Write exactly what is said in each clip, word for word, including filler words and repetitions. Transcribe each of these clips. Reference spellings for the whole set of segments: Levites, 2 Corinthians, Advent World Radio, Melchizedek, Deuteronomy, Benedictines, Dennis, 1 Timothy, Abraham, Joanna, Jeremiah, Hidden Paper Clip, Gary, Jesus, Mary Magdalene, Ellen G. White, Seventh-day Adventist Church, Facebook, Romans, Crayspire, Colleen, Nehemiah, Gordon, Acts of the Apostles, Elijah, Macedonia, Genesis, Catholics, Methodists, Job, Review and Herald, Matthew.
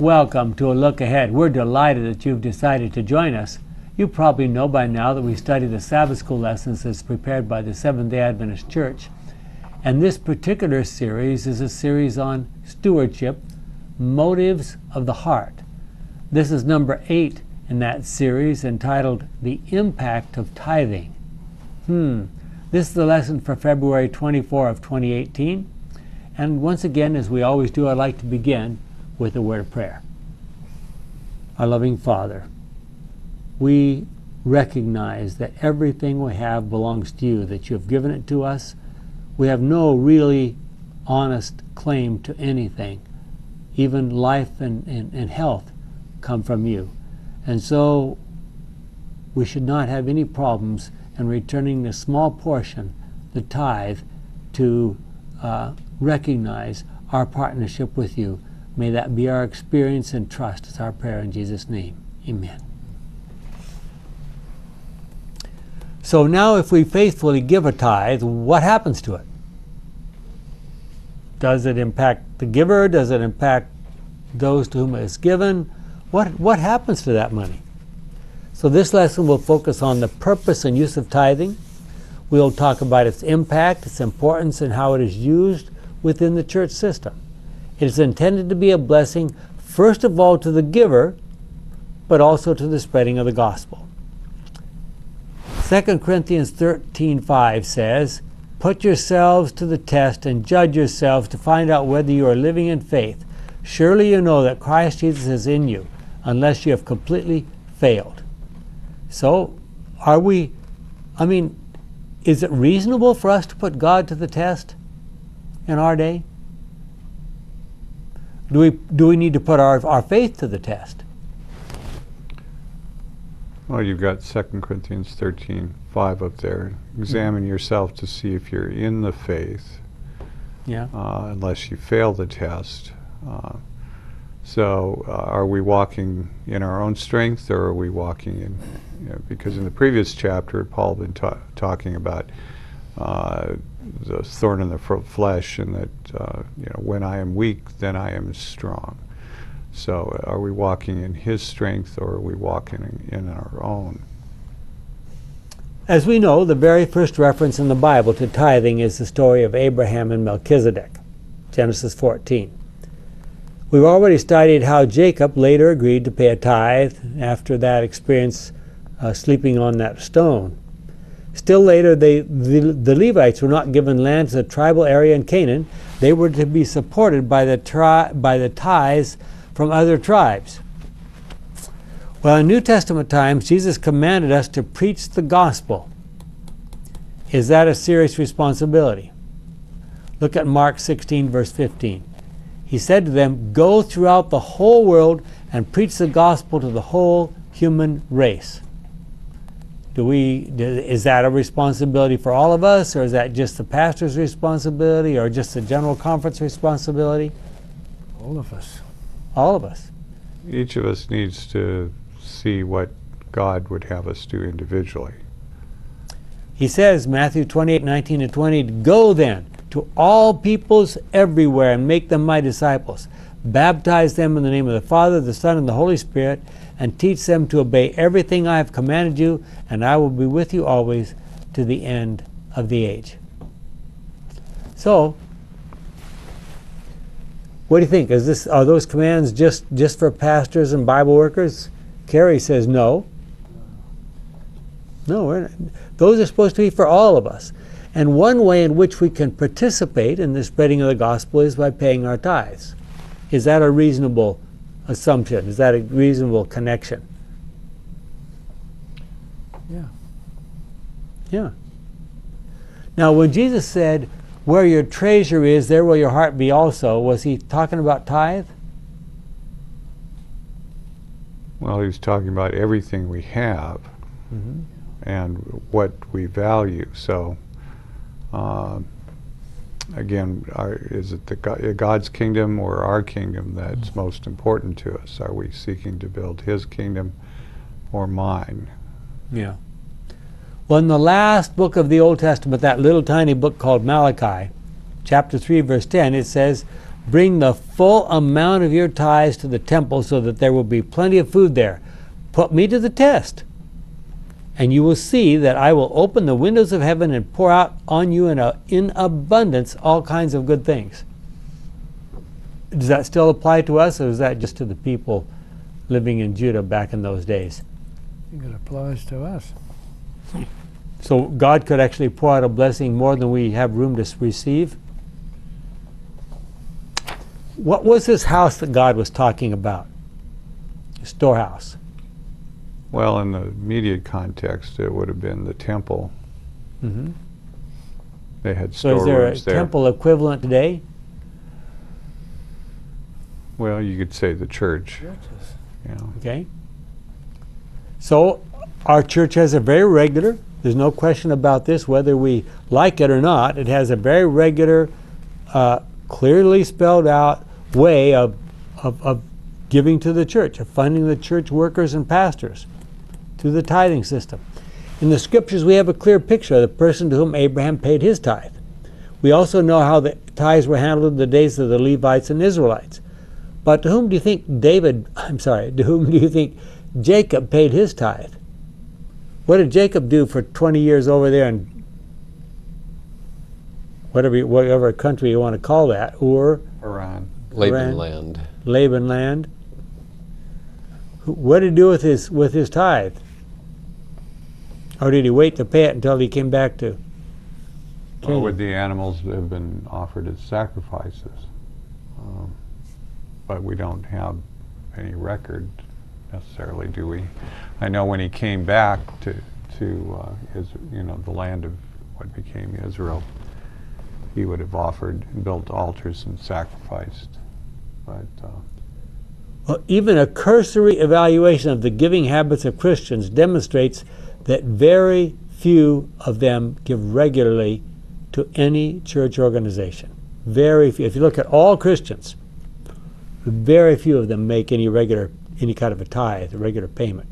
Welcome to A Look Ahead. We're delighted that you've decided to join us. You probably know by now that we study the Sabbath School lessons as prepared by the Seventh-day Adventist Church. And this particular series is a series on stewardship, motives of the heart. This is number eight in that series, entitled The Impact of Tithing. Hmm. This is the lesson for February twenty-fourth of twenty eighteen. And once again, as we always do, I'd like to begin with a word of prayer. Our loving Father, we recognize that everything we have belongs to you, that you have given it to us. We have no really honest claim to anything. Even life and, and, and health come from you. And so we should not have any problems in returning the small portion, the tithe, to uh, recognize our partnership with you. May that be our experience and trust. It's our prayer in Jesus' name. Amen. So now if we faithfully give a tithe, what happens to it? Does it impact the giver? Does it impact those to whom it is given? What, what happens to that money? So this lesson will focus on the purpose and use of tithing. We'll talk about its impact, its importance, and how it is used within the church system. It is intended to be a blessing, first of all to the giver, but also to the spreading of the gospel. Second Corinthians thirteen five says, "Put yourselves to the test and judge yourselves to find out whether you are living in faith. Surely you know that Christ Jesus is in you, unless you have completely failed." So, are we, I mean, is it reasonable for us to put God to the test in our day? Do we, do we need to put our, our faith to the test? Well, you've got Second Corinthians thirteen five up there. Examine mm-hmm. yourself to see if you're in the faith, yeah. uh, unless you fail the test. Uh, so uh, are we walking in our own strength, or are we walking in, you know, because in the previous chapter, Paul had been ta talking about uh, the thorn in the flesh, and that uh, you know, when I am weak, then I am strong. So are we walking in his strength, or are we walking in, in our own? As we know, the very first reference in the Bible to tithing is the story of Abraham and Melchizedek, Genesis fourteen. We've already studied how Jacob later agreed to pay a tithe after that experience uh, sleeping on that stone. Still later, they, the, the Levites were not given land as a tribal area in Canaan. They were to be supported by the, tri by the tithes from other tribes. Well, in New Testament times, Jesus commanded us to preach the gospel. Is that a serious responsibility? Look at Mark sixteen, verse fifteen. He said to them, "Go throughout the whole world and preach the gospel to the whole human race." Do we, is that a responsibility for all of us, or is that just the pastor's responsibility, or just the general conference responsibility? All of us. All of us. Each of us needs to see what God would have us do individually. He says, Matthew twenty-eight, nineteen and twenty, "Go then to all peoples everywhere and make them my disciples. Baptize them in the name of the Father, the Son, and the Holy Spirit, and teach them to obey everything I have commanded you, and I will be with you always to the end of the age." So, what do you think? Is this, are those commands just, just for pastors and Bible workers? Carrie says no. No, we're not. Those are supposed to be for all of us. And one way in which we can participate in the spreading of the gospel is by paying our tithes. Is that a reasonable assumption? Is that a reasonable connection? Yeah. Yeah. Now, when Jesus said, "Where your treasure is, there will your heart be also," was he talking about tithe? Well, he was talking about everything we have mm-hmm. and what we value. So, Uh, again, our, is it the God, God's kingdom or our kingdom that's mm-hmm. most important to us? Are we seeking to build his kingdom or mine? Yeah. Well, in the last book of the Old Testament, that little tiny book called Malachi, chapter three, verse ten, it says, Bring the full amount of your tithes to the temple so that there will be plenty of food there. Put me to the test, and you will see that I will open the windows of heaven and pour out on you in, a, in abundance all kinds of good things. Does that still apply to us, or is that just to the people living in Judah back in those days? I think it applies to us. So God could actually pour out a blessing more than we have room to receive? What was this house that God was talking about? Storehouse. Well, in the immediate context, it would have been the temple. Mm-hmm. They had storerooms there. So is there a there. temple equivalent today? Well, you could say the church. Churches. You know. Okay. So our church has a very regular, there's no question about this, whether we like it or not, it has a very regular, uh, clearly spelled out way of, of, of giving to the church, of funding the church workers and pastors through the tithing system. In the scriptures, we have a clear picture of the person to whom Abraham paid his tithe. We also know how the tithes were handled in the days of the Levites and Israelites. But to whom do you think David, I'm sorry, to whom do you think Jacob paid his tithe? What did Jacob do for twenty years over there in whatever, whatever country you want to call that, Ur? Iran. Laban land. Laban land. What did he do with his, with his tithe? Or did he wait to pay it until he came back to? Well, would the animals have been offered as sacrifices? Um, but we don't have any record necessarily, do we? I know when he came back to, to uh, his, you know, the land of what became Israel, he would have offered, built altars and sacrificed. But, uh, well, even a cursory evaluation of the giving habits of Christians demonstrates that very few of them give regularly to any church organization. Very few. If you look at all Christians, very few of them make any regular, any kind of a tithe, a regular payment.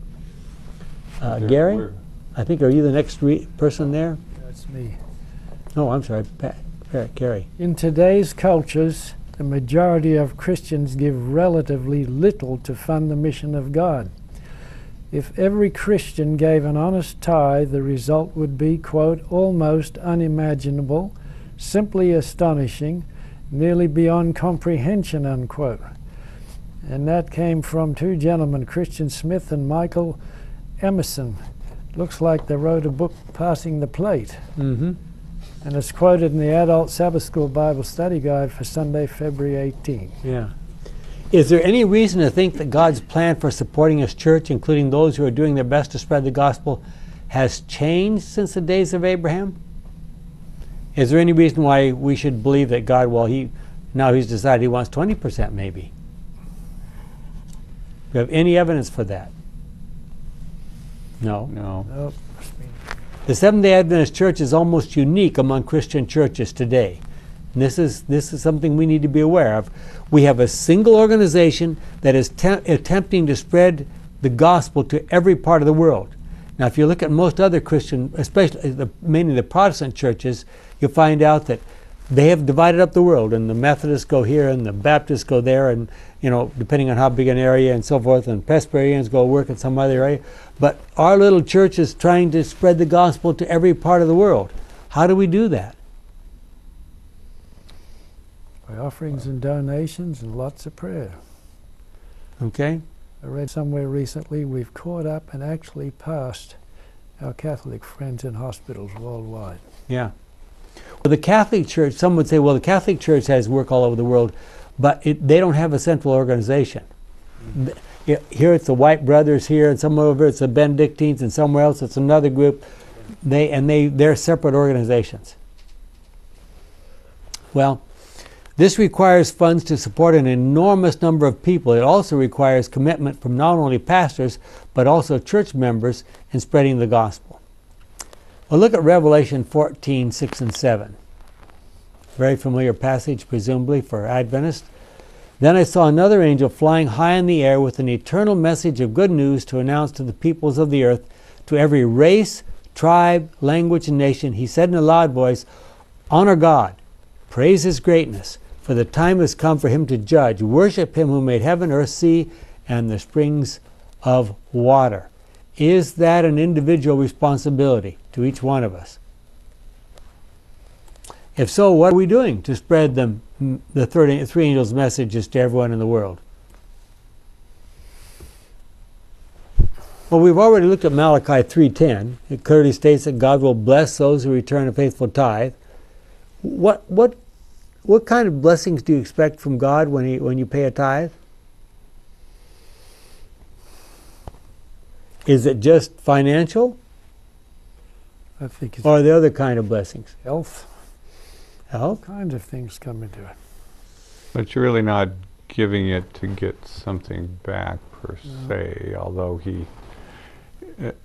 Uh, Gary, were. I think, are you the next re person there? That's me. No, I'm sorry, Pat, Pat, Gary. In today's cultures, the majority of Christians give relatively little to fund the mission of God. If every Christian gave an honest tithe, the result would be, quote, almost unimaginable, simply astonishing, nearly beyond comprehension, unquote. And that came from two gentlemen, Christian Smith and Michael Emerson. Looks like they wrote a book, Passing the Plate. Mm-hmm. And it's quoted in the Adult Sabbath School Bible Study Guide for Sunday, February eighteenth. Yeah. Is there any reason to think that God's plan for supporting His church, including those who are doing their best to spread the gospel, has changed since the days of Abraham? Is there any reason why we should believe that God, well, he, now He's decided He wants twenty percent maybe? Do you have any evidence for that? No. No. Nope. The Seventh-day Adventist Church is almost unique among Christian churches today. And this is, this is something we need to be aware of. We have a single organization that is attempting to spread the gospel to every part of the world. Now, if you look at most other Christian, especially the, mainly the Protestant churches, you'll find out that they have divided up the world, and the Methodists go here, and the Baptists go there, and, you know, depending on how big an area and so forth, and Presbyterians go work in some other area. But our little church is trying to spread the gospel to every part of the world. How do we do that? By offerings and donations and lots of prayer. Okay. I read somewhere recently we've caught up and actually passed our Catholic friends in hospitals worldwide. Yeah. Well, the Catholic Church, some would say, well, the Catholic Church has work all over the world, but it, they don't have a central organization. Mm-hmm. it, here it's the White Brothers here, and somewhere over it's the Benedictines, and somewhere else it's another group. They, and they, they're separate organizations. Well, this requires funds to support an enormous number of people. It also requires commitment from not only pastors, but also church members in spreading the gospel. Well, look at Revelation fourteen, six and seven. Very familiar passage, presumably, for Adventists. Then I saw another angel flying high in the air with an eternal message of good news to announce to the peoples of the earth, to every race, tribe, language, and nation. He said in a loud voice, "Honor God, praise His greatness, for the time has come for him to judge. Worship him who made heaven, earth, sea, and the springs of water. Is that an individual responsibility to each one of us? If so, what are we doing to spread the, the third, three angels' messages to everyone in the world? Well, we've already looked at Malachi three ten. It clearly states that God will bless those who return a faithful tithe. What, what, what kind of blessings do you expect from God when, he, when you pay a tithe? Is it just financial? I think it's, or are there other kind of blessings? Health. Health? All kinds of things come into it. But you're really not giving it to get something back per no. se, although he... It,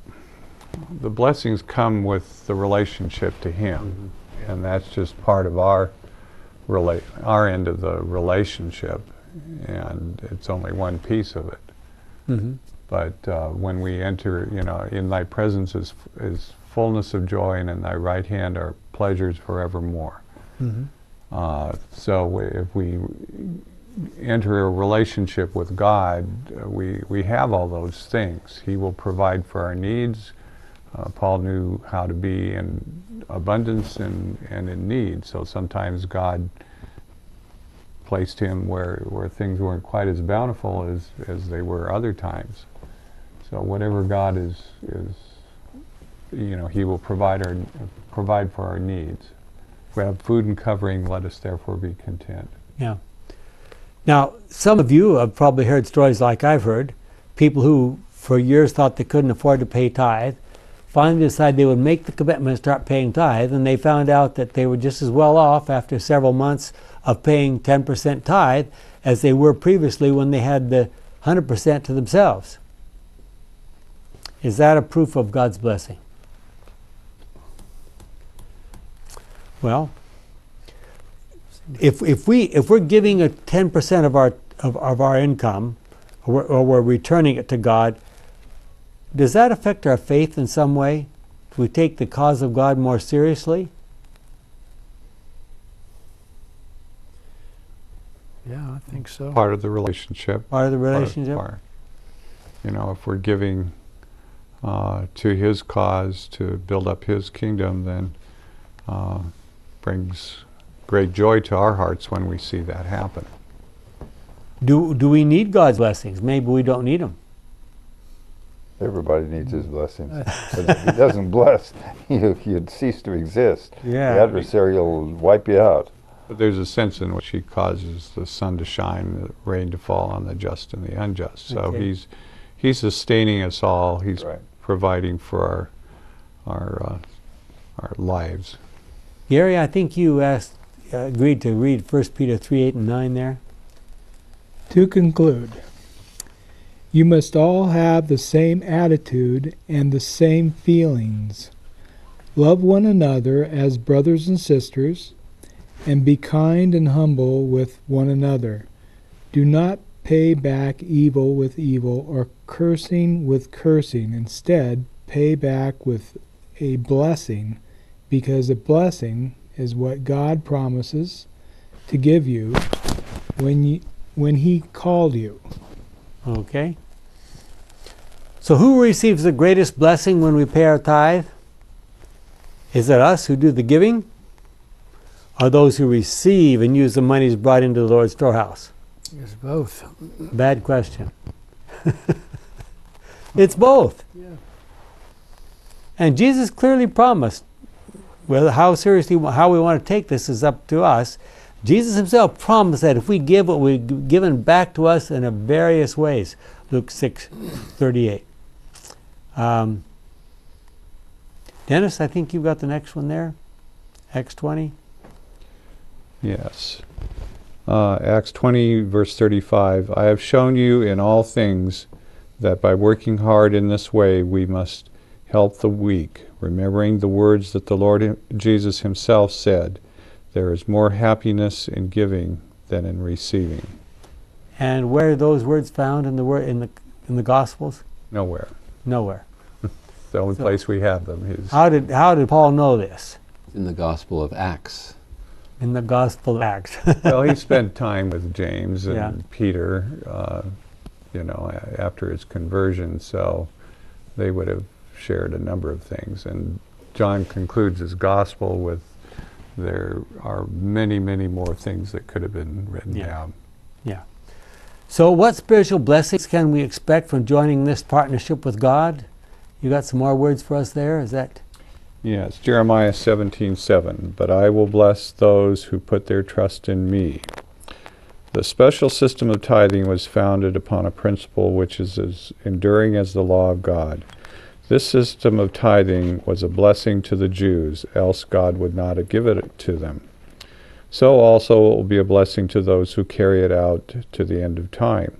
the blessings come with the relationship to him, mm-hmm. and that's just part of our rela our end of the relationship, and it's only one piece of it. Mm-hmm. But uh, when we enter, you know, in thy presence is, is fullness of joy, and in thy right hand are pleasures forevermore. Mm-hmm. uh, so we, if we enter a relationship with God, uh, we, we have all those things. He will provide for our needs. Uh, Paul knew how to be in abundance and, and in need, so sometimes God placed him where, where things weren't quite as bountiful as, as they were other times. So whatever God is, is, you know, he will provide, our, provide for our needs. If we have food and covering, let us therefore be content. Yeah. Now, some of you have probably heard stories like I've heard. People who for years thought they couldn't afford to pay tithe, finally decided they would make the commitment and start paying tithe, and they found out that they were just as well off after several months of paying ten percent tithe as they were previously when they had the one hundred percent to themselves. Is that a proof of God's blessing? Well, if if we if we're giving a ten percent of our of, of our income, or we're, or we're returning it to God, does that affect our faith in some way? Do we take the cause of God more seriously? Yeah, I think so. Part of the relationship. Part of the relationship. Part of, part. You know, if we're giving uh, to His cause to build up His kingdom, then uh, brings great joy to our hearts when we see that happen. Do do we need God's blessings? Maybe we don't need them. Everybody needs his blessings. If he doesn't bless, you, you'd cease to exist. Yeah. The adversary will wipe you out. But there's a sense in which he causes the sun to shine, the rain to fall on the just and the unjust. So okay. he's he's sustaining us all. He's right. providing for our our uh, our lives. Gary, I think you asked, uh, agreed to read First Peter three eight and nine there. To conclude, you must all have the same attitude and the same feelings. Love one another as brothers and sisters, and be kind and humble with one another. Do not pay back evil with evil or cursing with cursing. Instead, pay back with a blessing, because a blessing is what God promises to give you when, you, when He called you. Okay. So who receives the greatest blessing when we pay our tithe? Is it us who do the giving? Or those who receive and use the monies brought into the Lord's storehouse? It's both. Bad question. It's both. Yeah. And Jesus clearly promised. Well, how seriously, how we want to take this is up to us. Jesus himself promised that if we give what we're given back to us in a various ways. Luke six thirty-eight. Um, Dennis, I think you've got the next one there. Acts twenty. Yes. Uh, Acts twenty verse thirty-five. I have shown you in all things that by working hard in this way we must help the weak, remembering the words that the Lord Jesus himself said, there is more happiness in giving than in receiving. And where are those words found in the word in the in the Gospels? Nowhere. Nowhere. The only so place we have them is. How did how did Paul know this? In the Gospel of Acts. in the Gospel of Acts. Well, he spent time with James and yeah. Peter, uh, you know, after his conversion, so they would have shared a number of things. And John concludes his Gospel with, there are many, many more things that could have been written yeah. down. Yeah. So what spiritual blessings can we expect from joining this partnership with God? You got some more words for us there? Is that? Yes, Jeremiah seventeen seven. But I will bless those who put their trust in me. The special system of tithing was founded upon a principle which is as enduring as the law of God. This system of tithing was a blessing to the Jews, else God would not have given it to them. So also it will be a blessing to those who carry it out to the end of time.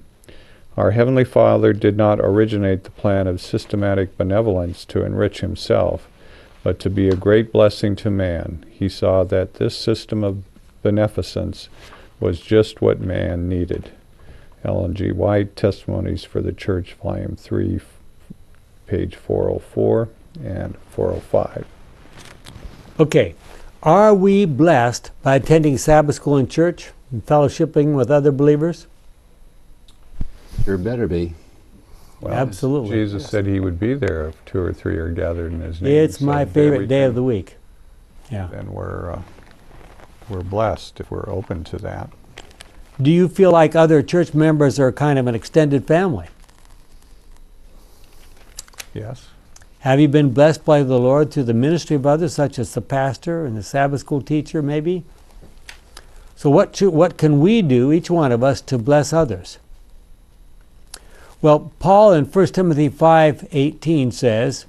Our Heavenly Father did not originate the plan of systematic benevolence to enrich himself, but to be a great blessing to man. He saw that this system of beneficence was just what man needed. Ellen G. White, Testimonies for the Church, Volume three, page four oh four and four oh five. Okay, are we blessed by attending Sabbath School and church and fellowshipping with other believers? Sure better be. Well, absolutely. Jesus yes. said he would be there if two or three are gathered in his name. It's so my favorite day of the week. Yeah. And we're, uh, we're blessed if we're open to that. Do you feel like other church members are kind of an extended family? Yes. Have you been blessed by the Lord through the ministry of others, such as the pastor and the Sabbath school teacher, maybe? So what, should, what can we do, each one of us, to bless others? Well, Paul in First Timothy five eighteen says,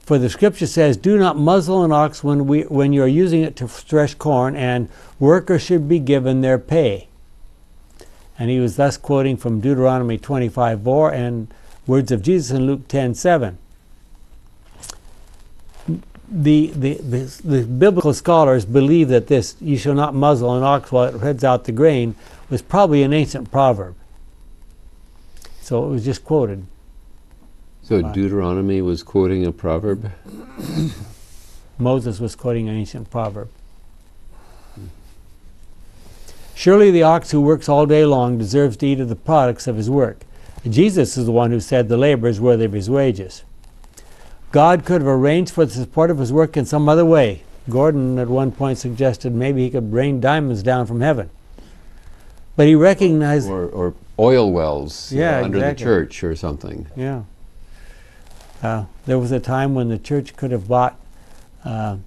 for the Scripture says, do not muzzle an ox when, we, when you are using it to thresh corn, and workers should be given their pay. And he was thus quoting from Deuteronomy twenty-five four and words of Jesus in Luke ten seven. The, the, the, the biblical scholars believe that this, you shall not muzzle an ox while it treads out the grain, was probably an ancient proverb. So it was just quoted. So Deuteronomy was quoting a proverb? Moses was quoting an ancient proverb. Surely the ox who works all day long deserves to eat of the products of his work. Jesus is the one who said the labor is worthy of his wages. God could have arranged for the support of his work in some other way. Gordon at one point suggested maybe he could rain diamonds down from heaven. But he recognized... Or, or oil wells yeah, you know, under exactly. the church or something. Yeah. Uh, there was a time when the church could have bought... Uh,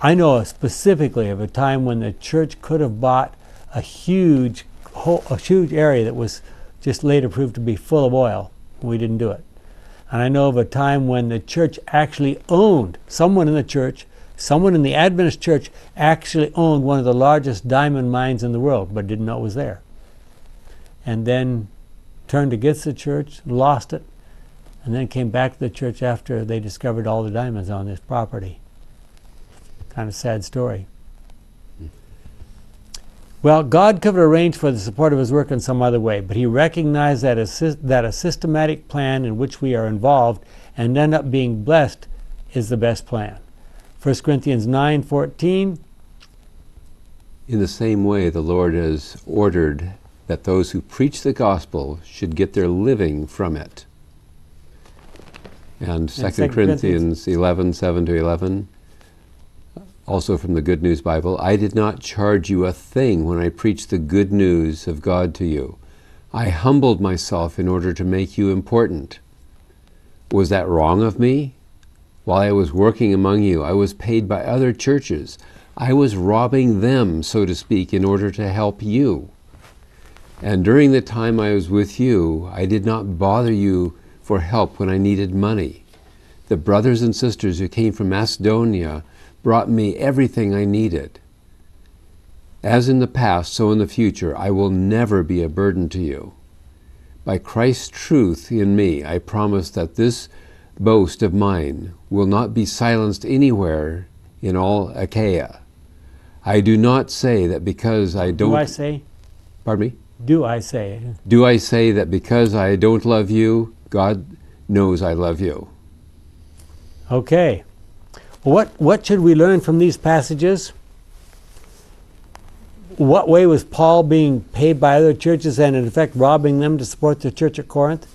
I know specifically of a time when the church could have bought a huge, whole, a huge area that was... just later proved to be full of oil. We didn't do it. And I know of a time when the church actually owned, someone in the church, someone in the Adventist church actually owned one of the largest diamond mines in the world, but didn't know it was there. And then turned against the church, lost it, and then came back to the church after they discovered all the diamonds on this property. Kind of sad story. Well, God could have arranged for the support of his work in some other way, but he recognized that a, that a systematic plan in which we are involved and end up being blessed is the best plan. First Corinthians nine fourteen. In the same way, the Lord has ordered that those who preach the gospel should get their living from it. And Second Corinthians eleven seven to eleven. Also from the Good News Bible, I did not charge you a thing when I preached the good news of God to you. I humbled myself in order to make you important. Was that wrong of me? While I was working among you, I was paid by other churches. I was robbing them, so to speak, in order to help you. And during the time I was with you, I did not bother you for help when I needed money. The brothers and sisters who came from Macedonia brought me everything I needed. As in the past, so in the future, I will never be a burden to you. By Christ's truth in me, I promise that this boast of mine will not be silenced anywhere in all Achaia. I do not say that because I don't... Do I say? Pardon me? Do I say? Do I say that because I don't love you, God knows I love you. Okay. What, what should we learn from these passages? what way was Paul being paid by other churches and in effect robbing them to support the church at Corinth?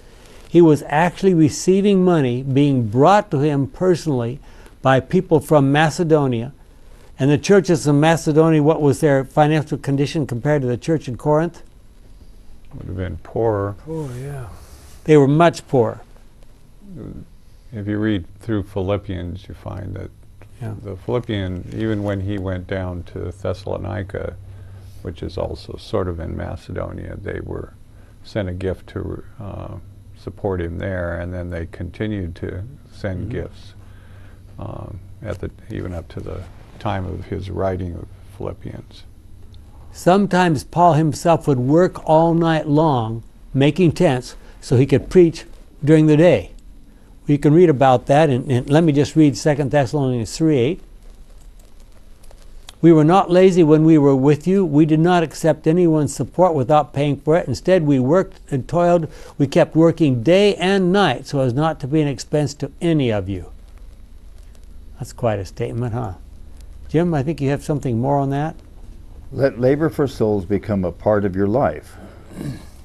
He was actually receiving money being brought to him personally by people from Macedonia. And the churches in Macedonia, what was their financial condition compared to the church in Corinth? Would have been poorer. Poor, yeah. They were much poorer. If you read through Philippians, you find that yeah. the Philippian, even when he went down to Thessalonica, which is also sort of in Macedonia, they were sent a gift to uh, support him there, and then they continued to send mm-hmm. gifts um, at the even up to the time of his writing of Philippians. Sometimes Paul himself would work all night long making tents so he could preach during the day. You can read about that, and, and let me just read Second Thessalonians three eight. We were not lazy when we were with you. We did not accept anyone's support without paying for it. Instead, we worked and toiled. We kept working day and night so as not to be an expense to any of you. That's quite a statement, huh? Jim, I think you have something more on that. Let labor for souls become a part of your life.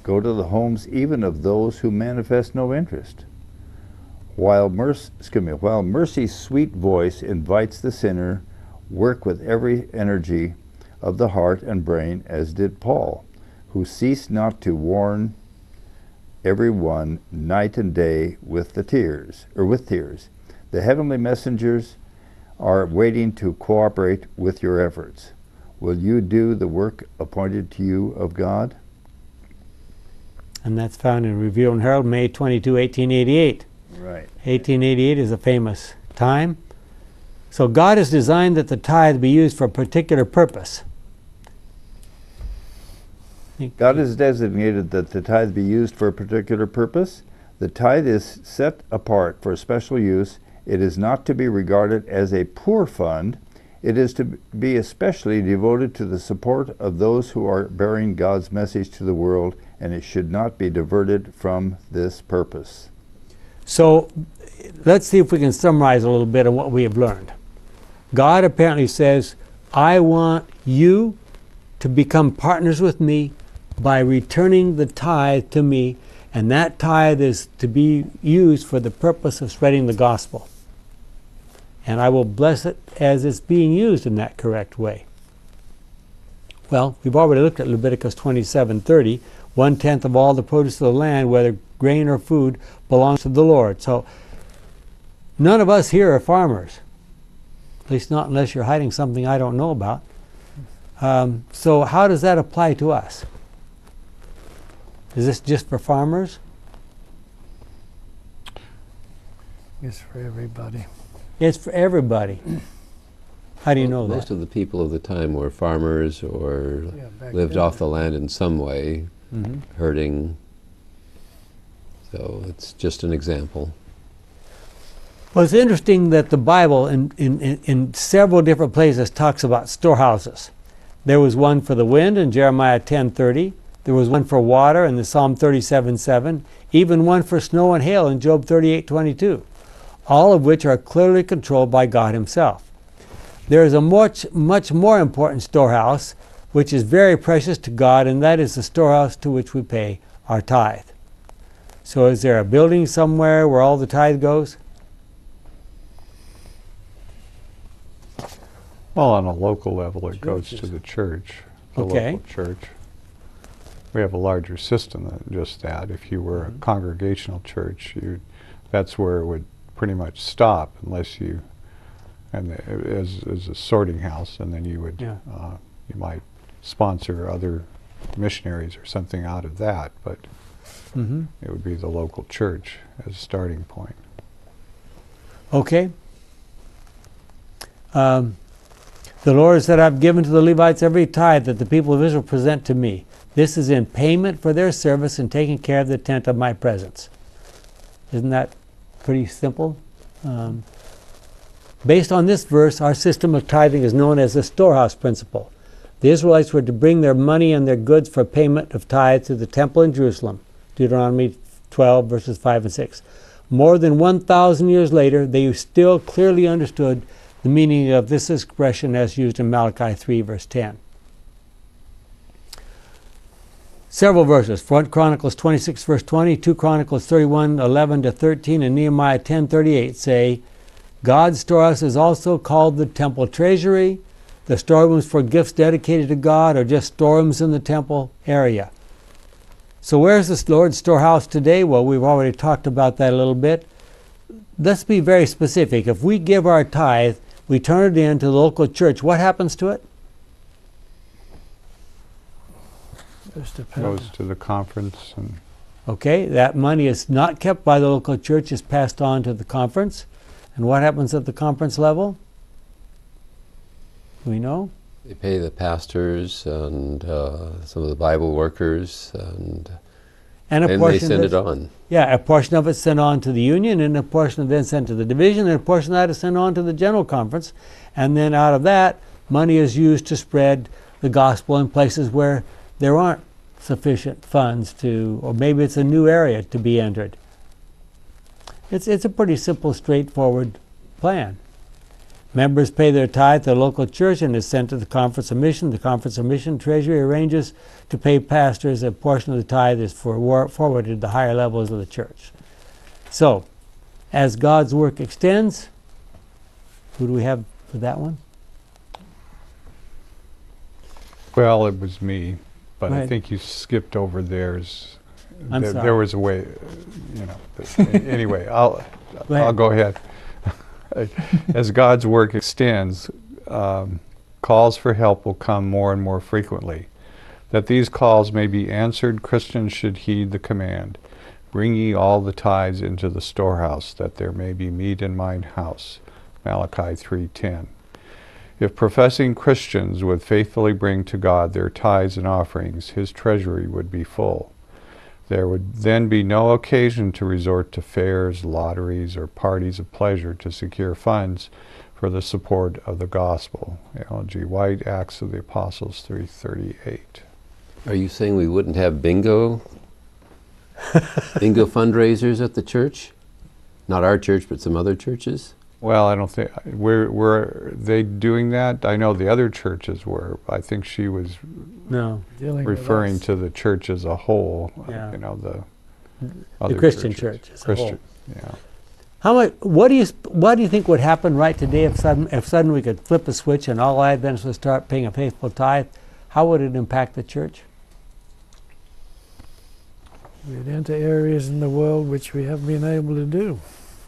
Go to the homes even of those who manifest no interest. While mercy, excuse me, while mercy's sweet voice invites the sinner, work with every energy of the heart and brain, as did Paul, who ceased not to warn everyone night and day with the tears, or with tears. The heavenly messengers are waiting to cooperate with your efforts. Will you do the work appointed to you of God? And that's found in Review and Herald, May twenty-second, eighteen eighty-eight. Right. eighteen eighty-eight is a famous time. So God has designed that the tithe be used for a particular purpose. God has designated that the tithe be used for a particular purpose. The tithe is set apart for special use. It is not to be regarded as a poor fund. It is to be especially devoted to the support of those who are bearing God's message to the world, and it should not be diverted from this purpose. So let's see if we can summarize a little bit of what we have learned. God apparently says, I want you to become partners with me by returning the tithe to me, and that tithe is to be used for the purpose of spreading the gospel. And I will bless it as it's being used in that correct way. Well, we've already looked at Leviticus twenty-seven thirty. One-tenth of all the produce of the land, whether grain or food, belongs to the Lord. So none of us here are farmers, at least not unless you're hiding something I don't know about. Um, so how does that apply to us? Is this just for farmers? It's for everybody. It's for everybody. How do you know that? Most of the people of the time were farmers or yeah, lived then. off the land in some way, mm-hmm. herding. So it's just an example. Well, it's interesting that the Bible in, in, in, in several different places talks about storehouses. There was one for the wind in Jeremiah ten thirty. There was one for water in the Psalm thirty-seven seven. Even one for snow and hail in Job thirty-eight twenty-two. All of which are clearly controlled by God himself. There is a much, much more important storehouse which is very precious to God, and that is the storehouse to which we pay our tithe. So is there a building somewhere where all the tithe goes? Well, on a local level it goes to the church, the okay. local church. We have a larger system than just that. If you were a mm-hmm. congregational church, you, that's where it would pretty much stop unless you and the, as, as a sorting house, and then you would yeah. uh, you might sponsor other missionaries or something out of that, but mm-hmm. it would be the local church as a starting point. Okay. Um, the Lord said, I've given to the Levites every tithe that the people of Israel present to me. This is in payment for their service in taking care of the tent of my presence. Isn't that pretty simple? Um, Based on this verse, our system of tithing is known as the storehouse principle. The Israelites were to bring their money and their goods for payment of tithe to the temple in Jerusalem, Deuteronomy twelve, verses five and six. More than one thousand years later, they still clearly understood the meaning of this expression as used in Malachi three, verse ten. several verses. First Chronicles twenty-six verse twenty, Second Chronicles thirty-one eleven to thirteen, and Nehemiah ten thirty-eight say, God's storehouse is also called the temple treasury. The storerooms for gifts dedicated to God are just storerooms in the temple area. So where's the Lord's storehouse today? Well, we've already talked about that a little bit. Let's be very specific. If we give our tithe, we turn it in to the local church, what happens to it? It goes to the conference. And okay, that money is not kept by the local church, it's passed on to the conference. And what happens at the conference level? Do we know? They pay the pastors and uh, some of the Bible workers, and, and, a and portion they send it on. Yeah, a portion of it is sent on to the union, and a portion of it is then sent to the division, and a portion of that is sent on to the general conference. And then out of that, money is used to spread the gospel in places where there aren't sufficient funds to, or maybe it's a new area to be entered. It's, it's a pretty simple, straightforward plan. Members pay their tithe to the local church and is sent to the Conference of Mission. The Conference of Mission Treasury arranges to pay pastors. A portion of the tithe is for, forwarded to the higher levels of the church. So, as God's work extends, who do we have for that one? Well, it was me, but right. I think you skipped over theirs. I'm there, sorry. There was a way, you know. Anyway, I'll go I'll go ahead. As God's work extends, um, calls for help will come more and more frequently. That these calls may be answered, Christians should heed the command, bring ye all the tithes into the storehouse, that there may be meat in mine house. Malachi three ten. If professing Christians would faithfully bring to God their tithes and offerings, his treasury would be full. There would then be no occasion to resort to fairs, lotteries, or parties of pleasure to secure funds for the support of the gospel. Ellen G. White, Acts of the Apostles three thirty-eight. Are you saying we wouldn't have bingo? Bingo fundraisers at the church? Not our church, but some other churches? Well, I don't think, were, were they doing that? I know the other churches were. I think she was no, referring to the church as a whole, yeah. You know, the other the Christian churches. Church as Christian, a whole. Yeah. How much, what, do you, what do you think would happen right today if suddenly if sudden we could flip a switch and all Adventists would start paying a faithful tithe? How would it impact the church? We'd enter areas in the world which we haven't been able to do,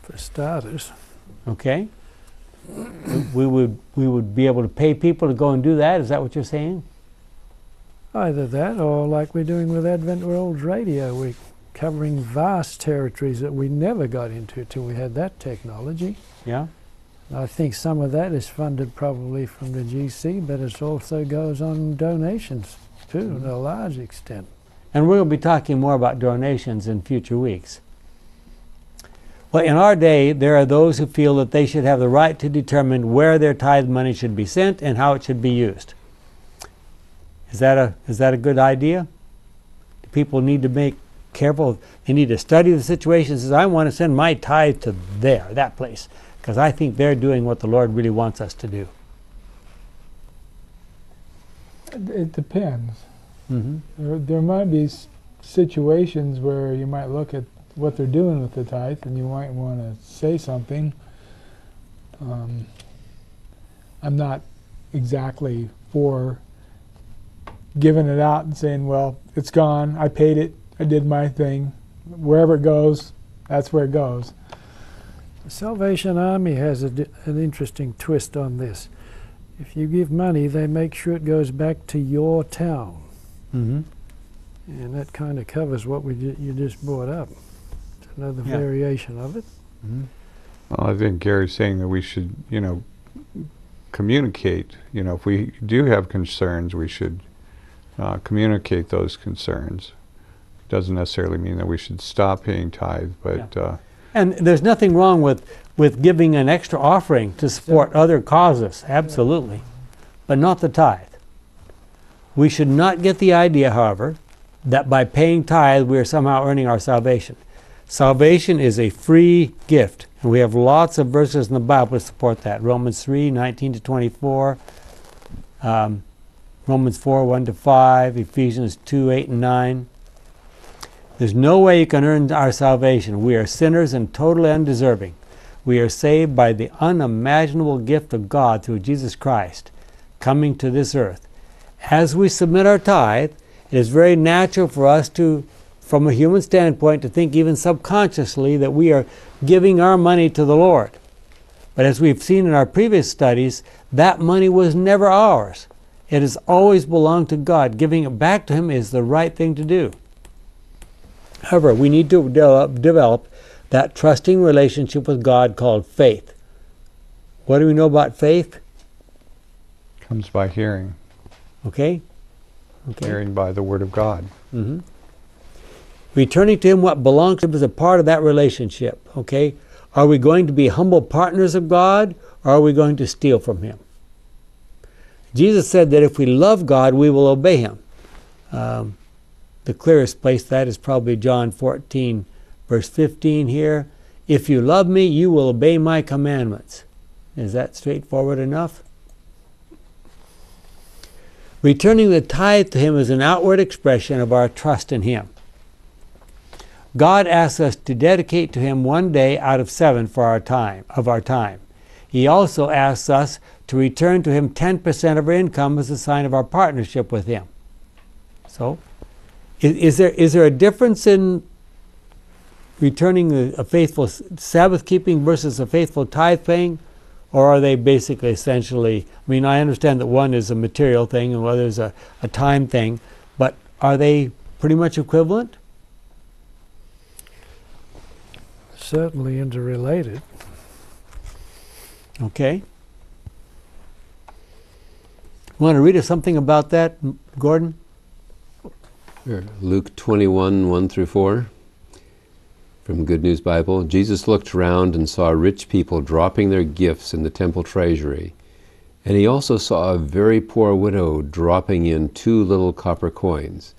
for starters. Okay, we would we would be able to pay people to go and do that. Is that what you're saying? Either that, or like we're doing with Advent World Radio, we're covering vast territories that we never got into till we had that technology. Yeah, and I think some of that is funded probably from the G C, but it also goes on donations too, mm-hmm. to a large extent. And we're going to be talking more about donations in future weeks. Well, in our day, there are those who feel that they should have the right to determine where their tithe money should be sent and how it should be used. Is that a, is that a good idea? Do people need to make careful, they need to study the situation and say, I want to send my tithe to there, that place, because I think they're doing what the Lord really wants us to do. It depends. Mm-hmm. There, there might be situations where you might look at what they're doing with the tithe, and you might want to say something. Um, I'm not exactly for giving it out and saying, well, it's gone, I paid it, I did my thing. Wherever it goes, that's where it goes. The Salvation Army has a d an interesting twist on this. If you give money, they make sure it goes back to your town. Mm-hmm. And that kind of covers what we ju you just brought up. Another yeah. variation of it. Mm-hmm. Well, I think Gary's saying that we should, you know, communicate. You know, if we do have concerns, we should uh, communicate those concerns. Doesn't necessarily mean that we should stop paying tithe, but yeah. uh, and there's nothing wrong with with giving an extra offering to support yeah. other causes, absolutely, yeah. but not the tithe. We should not get the idea, however, that by paying tithe we are somehow earning our salvation. Salvation is a free gift, and we have lots of verses in the Bible to support that. Romans three nineteen to twenty-four, um, Romans four, one to five, Ephesians two, eight and nine. There's no way you can earn our salvation. We are sinners and totally undeserving. We are saved by the unimaginable gift of God through Jesus Christ coming to this earth. As we submit our tithe, it is very natural for us to, from a human standpoint, to think even subconsciously that we are giving our money to the Lord. But as we've seen in our previous studies, that money was never ours. It has always belonged to God. Giving it back to Him is the right thing to do. However, we need to develop, develop that trusting relationship with God called faith. What do we know about faith? It comes by hearing. Okay? Okay. Hearing by the Word of God. Mm-hmm. Returning to Him what belongs to Him is a part of that relationship. Okay? Are we going to be humble partners of God, or are we going to steal from Him? Jesus said that if we love God, we will obey Him. Um, the clearest place that is probably John fourteen, verse fifteen here. If you love me, you will obey my commandments. Is that straightforward enough? Returning the tithe to Him is an outward expression of our trust in Him. God asks us to dedicate to Him one day out of seven for our time, of our time. He also asks us to return to Him ten percent of our income as a sign of our partnership with Him. So, is, is, there, is there a difference in returning a faithful Sabbath keeping versus a faithful tithe paying? Or are they basically essentially, I mean, I understand that one is a material thing and the other is a, a time thing, but are they pretty much equivalent? Certainly interrelated. Okay. Want to read us something about that, Gordon? Sure. Luke twenty-one, one through four, from Good News Bible. Jesus looked around and saw rich people dropping their gifts in the temple treasury. And He also saw a very poor widow dropping in two little copper coins.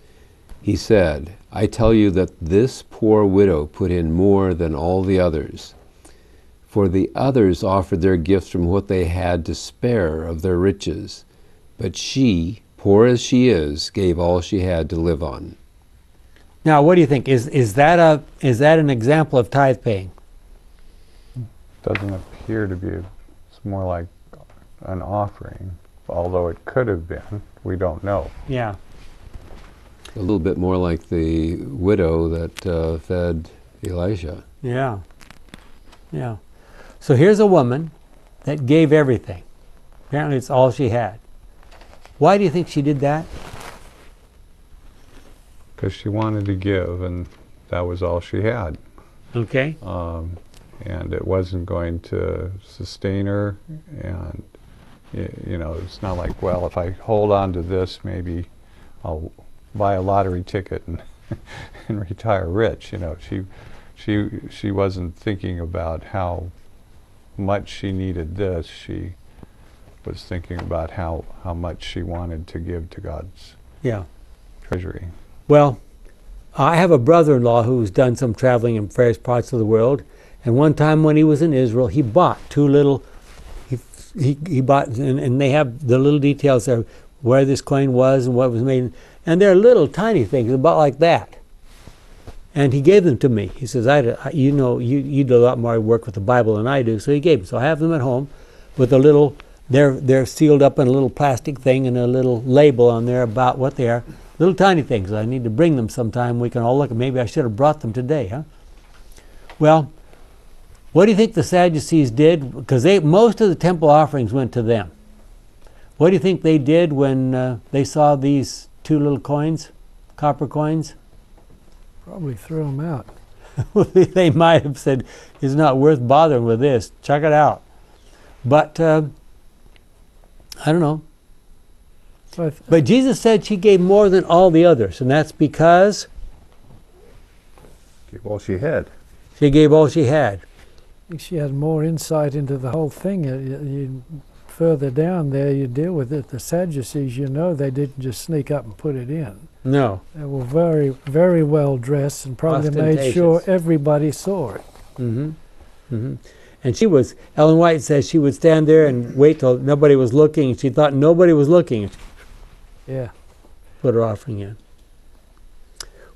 He said, I tell you that this poor widow put in more than all the others. For the others offered their gifts from what they had to spare of their riches. But she, poor as she is, gave all she had to live on. Now, what do you think? Is, is, that, a, is that an example of tithe paying? Doesn't appear to be. It's more like an offering, although it could have been. We don't know. Yeah. A little bit more like the widow that uh, fed Elijah. Yeah, yeah. So here's a woman that gave everything. Apparently it's all she had. Why do you think she did that? Because she wanted to give, and that was all she had. Okay. Um, and it wasn't going to sustain her, and you know, it's not like, well, if I hold on to this, maybe I'll buy a lottery ticket and and retire rich. You know, she she she wasn't thinking about how much she needed this. She was thinking about how how much she wanted to give to God's yeah treasury. Well, I have a brother-in-law who's done some traveling in various parts of the world, and one time when he was in Israel, he bought two little he he, he bought and, and they have the little details there, where this coin was and what was made. And they're little tiny things, about like that. And he gave them to me. He says, I, you know, you, you do a lot more work with the Bible than I do, so he gave them. So I have them at home with a little, they're, they're sealed up in a little plastic thing and a little label on there about what they are. Little tiny things. I need to bring them sometime. We can all look at, maybe I should have brought them today, huh? Well, what do you think the Sadducees did? Because they, most of the temple offerings went to them. What do you think they did when uh, they saw these two little coins, copper coins? Probably threw them out. They might have said, it's not worth bothering with this. Check it out. But, uh, I don't know. So I th but Jesus said she gave more than all the others, and that's because? Gave all she had. She gave all she had. I think she had more insight into the whole thing. You, you, Further down there, you deal with it. The Sadducees, you know, they didn't just sneak up and put it in. No. They were very, very well dressed and probably made sure everybody saw it. Mm-hmm. Mm-hmm. And she was, Ellen White says she would stand there and wait till nobody was looking. She thought nobody was looking. Yeah. Put her offering in.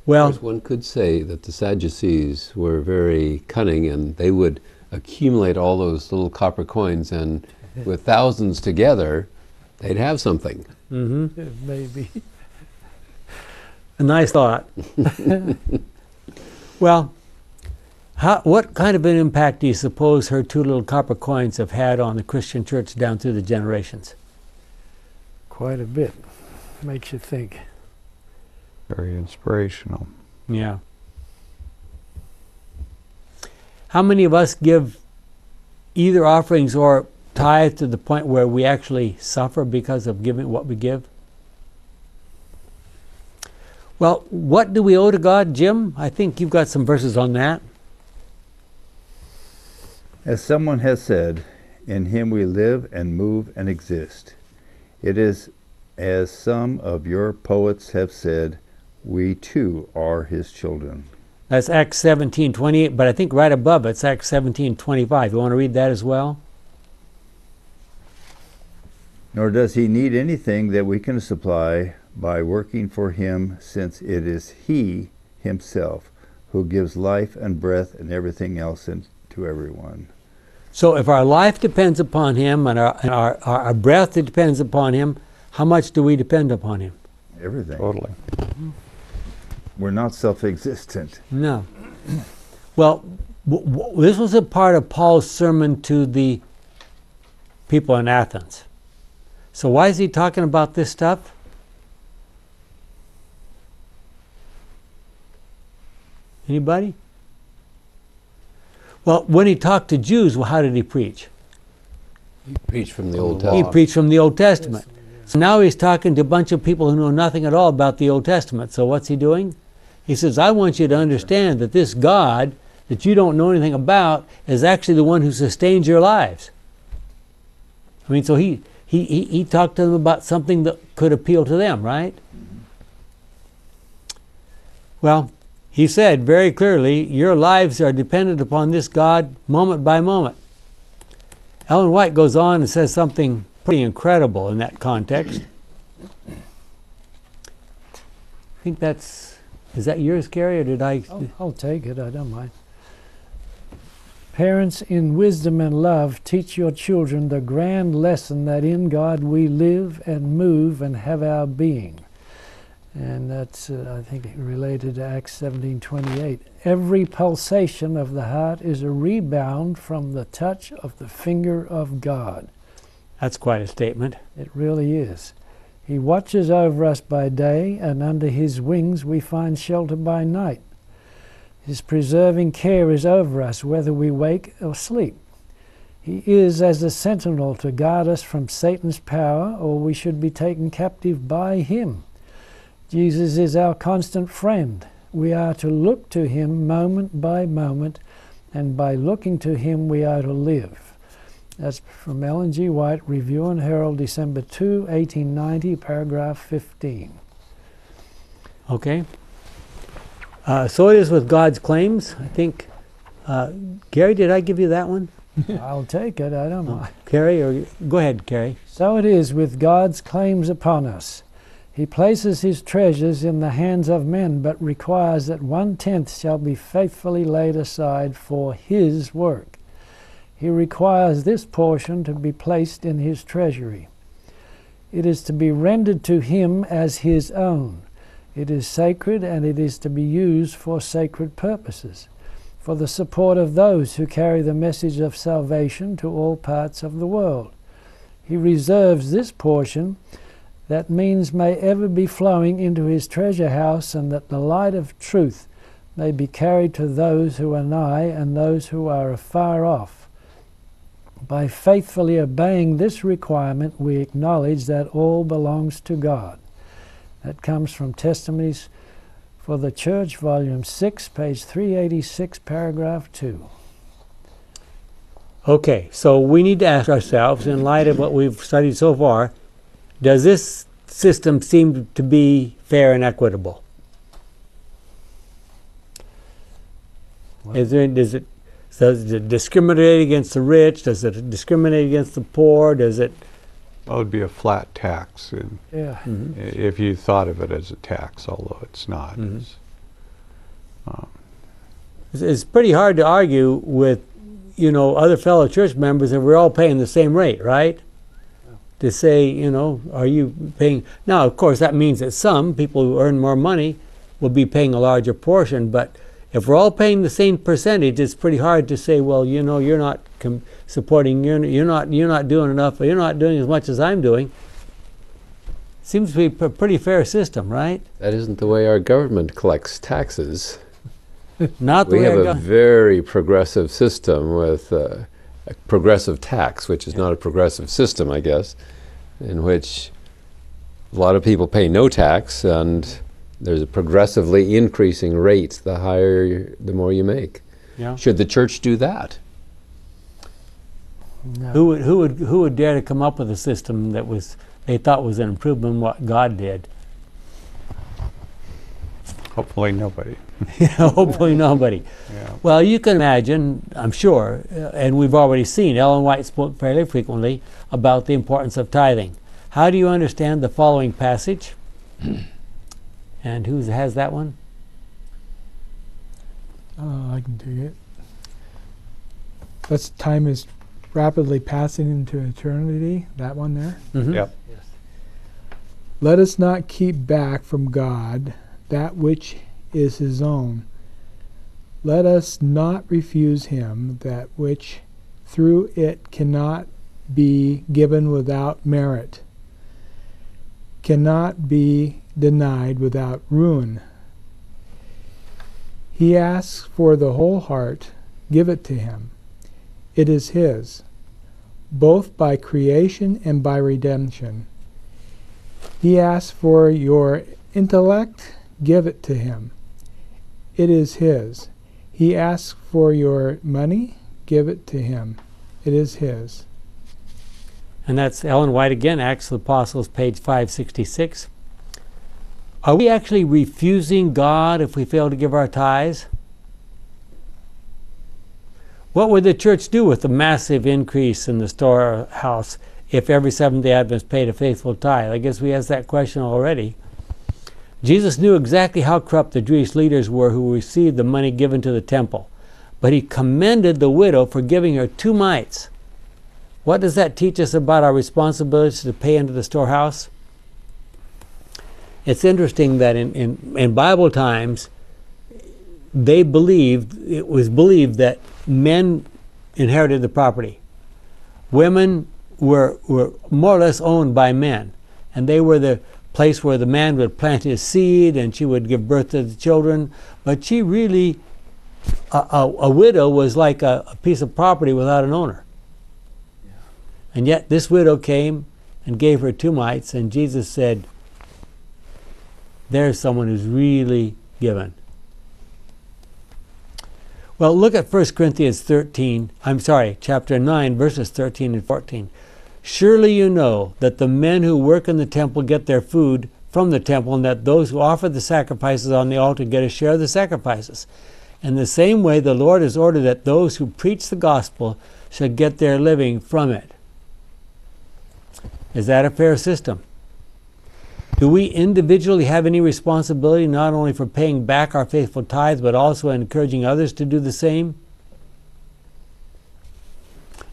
Well, one could say that the Sadducees were very cunning, and they would accumulate all those little copper coins, and with thousands together, they'd have something. Mm-hmm. Maybe. A nice thought. Well, how, what kind of an impact do you suppose her two little copper coins have had on the Christian church down through the generations? Quite a bit. Makes you think. Very inspirational. Yeah. How many of us give either offerings or tithe to the point where we actually suffer because of giving what we give? Well, what do we owe to God, Jim? I think you've got some verses on that. As someone has said, in Him we live and move and exist. It is as some of your poets have said, we too are His children. That's Acts seventeen twenty-eight, but I think right above it's Acts seventeen twenty-five. You want to read that as well? Nor does He need anything that we can supply by working for Him, since it is He Himself who gives life and breath and everything else in, to everyone. So if our life depends upon Him and, our, and our, our breath depends upon Him, how much do we depend upon Him? Everything. Totally. Mm-hmm. We're not self-existent. No. Well, w w this was a part of Paul's sermon to the people in Athens. So why is he talking about this stuff? Anybody? Well, when he talked to Jews, well, how did he preach? He preached from the Old Testament. He preached from the Old Testament. So now he's talking to a bunch of people who know nothing at all about the Old Testament. So what's he doing? He says, I want you to understand that this God that you don't know anything about is actually the one who sustains your lives. I mean, so he, he, he, he talked to them about something that could appeal to them, right? Well, he said very clearly, your lives are dependent upon this God moment by moment. Ellen White goes on and says something pretty incredible in that context. I think that's, is that yours, Gary, or did I? I'll, I'll take it, I don't mind. Parents, in wisdom and love, teach your children the grand lesson that in God we live and move and have our being. And that's, uh, I think, related to Acts seventeen twenty-eight. Every pulsation of the heart is a rebound from the touch of the finger of God. That's quite a statement. It really is. He watches over us by day, and under His wings we find shelter by night. His preserving care is over us, whether we wake or sleep. He is as a sentinel to guard us from Satan's power, or we should be taken captive by Him. Jesus is our constant friend. We are to look to Him moment by moment, and by looking to Him we are to live. That's from Ellen G. White, Review and Herald, December second, eighteen ninety, paragraph fifteen. Okay. Uh, so it is with God's claims. I think, uh, Gary, did I give you that one? I'll take it. I don't mind. Oh, Gary, or, go ahead, Gary. So it is with God's claims upon us. He places His treasures in the hands of men, but requires that one-tenth shall be faithfully laid aside for His work. He requires this portion to be placed in His treasury. It is to be rendered to Him as His own. It is sacred, and it is to be used for sacred purposes, for the support of those who carry the message of salvation to all parts of the world. He reserves this portion that means may ever be flowing into His treasure house, and that the light of truth may be carried to those who are nigh and those who are afar off. By faithfully obeying this requirement, we acknowledge that all belongs to God. That comes from Testimonies for the Church, Volume six, page three eighty-six, paragraph two. Okay, so we need to ask ourselves, in light of what we've studied so far, does this system seem to be fair and equitable? Well, Is there, does, it, does it discriminate against the rich? Does it discriminate against the poor? Does it That would be a flat tax, in, yeah. Mm-hmm. if you thought of it as a tax, although it's not. Mm-hmm. It's, um, it's pretty hard to argue with, you know, other fellow church members that we're all paying the same rate, right? To say, you know, are you paying? Now, of course, that means that some people who earn more money will be paying a larger portion, but if we're all paying the same percentage, it's pretty hard to say, well, you know, you're not com supporting, you're, you're, not, you're not doing enough, or you're not doing as much as I'm doing. Seems to be a pretty fair system, right? That isn't the way our government collects taxes. Not the we way have a very progressive system with uh, a progressive tax, which is yeah. not a progressive system, I guess, in which a lot of people pay no tax, and there's a progressively increasing rate the higher, the more you make. Yeah. Should the church do that? No. Who would, who would, who would dare to come up with a system that was they thought was an improvement on what God did? Hopefully nobody. Hopefully nobody. Yeah. Well, you can imagine, I'm sure, and we've already seen, Ellen White spoke fairly frequently about the importance of tithing. How do you understand the following passage? And who has that one? Uh, I can take it. That's time is rapidly passing into eternity. That one there? Mm-hmm. Yep. Yes. Let us not keep back from God that which is his own. Let us not refuse him that which through it cannot be given without merit, cannot be denied without ruin. He asks for the whole heart, give it to him. It is his, both by creation and by redemption. He asks for your intellect, give it to him. It is his. He asks for your money, give it to him. It is his. And that's Ellen White again, Acts of the Apostles, page five sixty-six. Are we actually refusing God if we fail to give our tithes? What would the church do with the massive increase in the storehouse if every Seventh-day Adventist paid a faithful tithe? I guess we asked that question already. Jesus knew exactly how corrupt the Jewish leaders were who received the money given to the temple, but he commended the widow for giving her two mites. What does that teach us about our responsibility to pay into the storehouse? It's interesting that in, in, in Bible times, they believed, it was believed that men inherited the property. Women were, were more or less owned by men, and they were the place where the man would plant his seed and she would give birth to the children. But she really, a, a, a widow was like a, a piece of property without an owner. Yeah. And yet this widow came and gave her two mites, and Jesus said, there's someone who's really given. Well, look at First Corinthians thirteen, I'm sorry, chapter nine, verses thirteen and fourteen. Surely you know that the men who work in the temple get their food from the temple, and that those who offer the sacrifices on the altar get a share of the sacrifices. In the same way, the Lord has ordered that those who preach the gospel shall get their living from it. Is that a fair system? Do we individually have any responsibility not only for paying back our faithful tithes, but also encouraging others to do the same?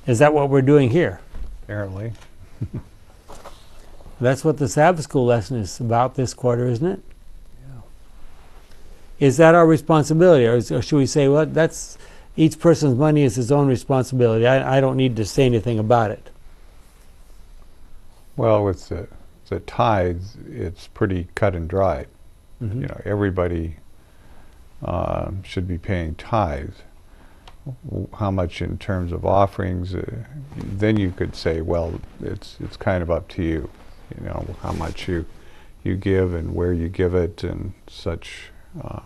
Is that what we're doing here? Apparently. That's what the Sabbath School lesson is about this quarter, isn't it? Yeah. Is that our responsibility, or, is, or should we say, well, that's each person's money is his own responsibility. I, I don't need to say anything about it. Well, with the, the tithes, it's pretty cut and dried. Mm-hmm. You know, everybody uh, should be paying tithes. How much in terms of offerings, uh, then you could say, well, it's it's kind of up to you, you know, how much you you give and where you give it and such, uh,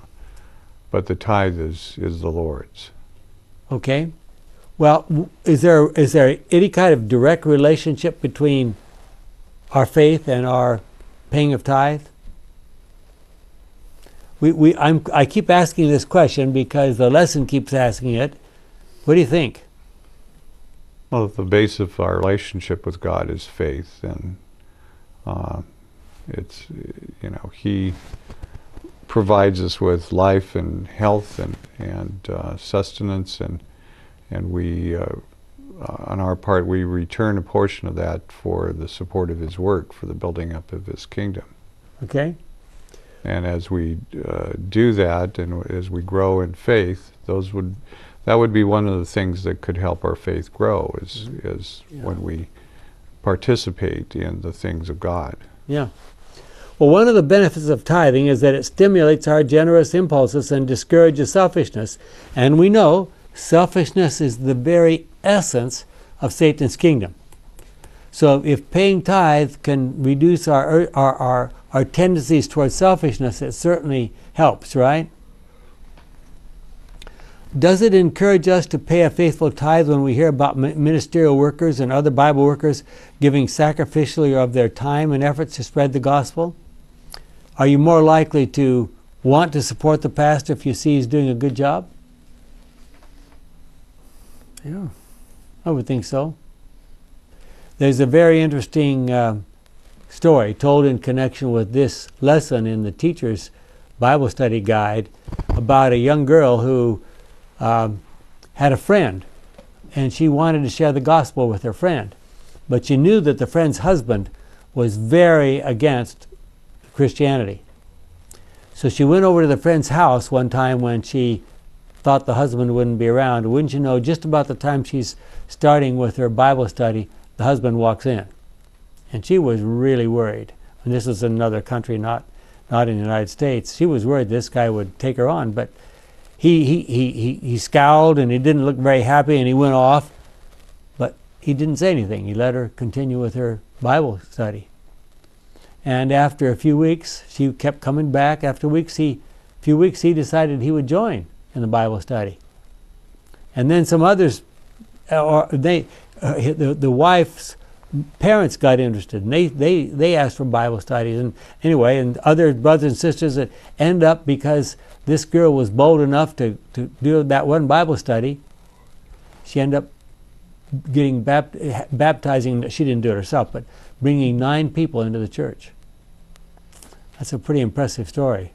but the tithe is is the Lord's. Okay. Well, is there is there any kind of direct relationship between our faith and our paying of tithe? We, we, I'm, I keep asking this question because the lesson keeps asking it. What do you think? Well, the base of our relationship with God is faith, and uh, it's, you know, He provides us with life and health and and uh, sustenance, and and we, uh, on our part, we return a portion of that for the support of His work, for the building up of His kingdom. Okay. And as we uh, do that, and as we grow in faith, those would, that would be one of the things that could help our faith grow, is, mm-hmm. is yeah. when we participate in the things of God. Yeah. Well, one of the benefits of tithing is that it stimulates our generous impulses and discourages selfishness. And we know selfishness is the very essence of Satan's kingdom. So if paying tithe can reduce our, our, our, our tendencies towards selfishness, it certainly helps, right? Does it encourage us to pay a faithful tithe when we hear about ministerial workers and other Bible workers giving sacrificially of their time and efforts to spread the gospel? Are you more likely to want to support the pastor if you see he's doing a good job? Yeah, I would think so. There's a very interesting uh, story told in connection with this lesson in the teacher's Bible study guide about a young girl who um, had a friend, and she wanted to share the gospel with her friend, but she knew that the friend's husband was very against Christianity. So she went over to the friend's house one time when she thought the husband wouldn't be around. Wouldn't you know, just about the time she's starting with her Bible study, the husband walks in, and she was really worried. And this is another country, not not in the United States. She was worried this guy would take her on, but he he he he, he scowled, and he didn't look very happy, and he went off, but he didn't say anything. He let her continue with her Bible study. And after a few weeks, she kept coming back. After weeks, he few weeks he decided he would join in the Bible study. And then some others, or they. Uh, the, the wife's parents got interested, and they, they, they asked for Bible studies. And anyway, and other brothers and sisters that end up, because this girl was bold enough to, to do that one Bible study, she ended up getting bapt baptizing, she didn't do it herself, but bringing nine people into the church. That's a pretty impressive story.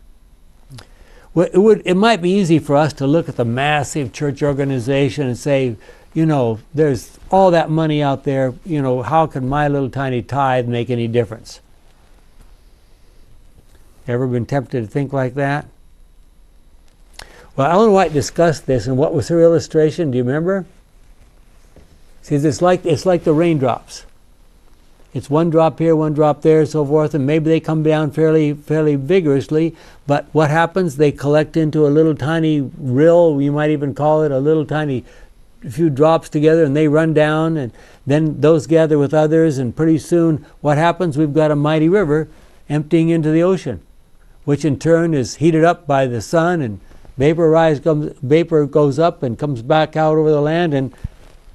Well, it, would, it might be easy for us to look at the massive church organization and say, you know, there's all that money out there, you know, how can my little tiny tithe make any difference? Ever been tempted to think like that? Well, Ellen White discussed this, and what was her illustration? Do you remember? See, it's like, it's like the raindrops. It's one drop here, one drop there, and so forth, and maybe they come down fairly, fairly vigorously, but what happens? They collect into a little tiny rill, you might even call it a little tiny a few drops together, and they run down, and then those gather with others, and pretty soon what happens? We've got a mighty river emptying into the ocean, which in turn is heated up by the sun, and vaporized comes, vapor goes up and comes back out over the land, and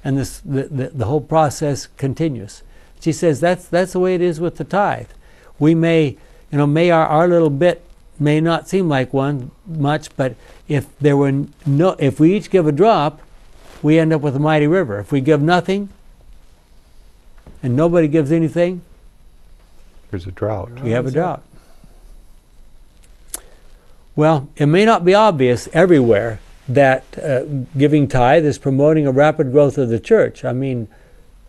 and this, the, the, the whole process continues. She says that's that's the way it is with the tithe. We may, you know, may our, our little bit may not seem like one much, but if there were no, if we each give a drop, we end up with a mighty river. If we give nothing, and nobody gives anything, there's a drought. We have a drought. Well, it may not be obvious everywhere that uh, giving tithe is promoting a rapid growth of the church. I mean,